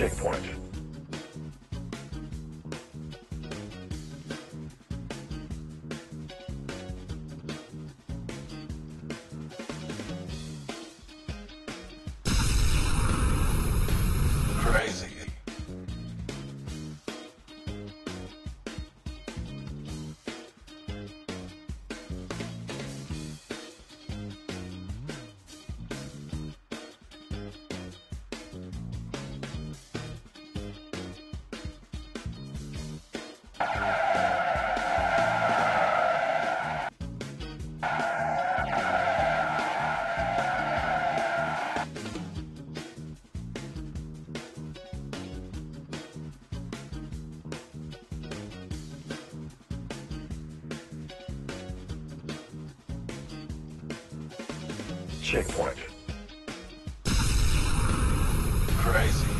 checkpoint. Checkpoint. Crazy.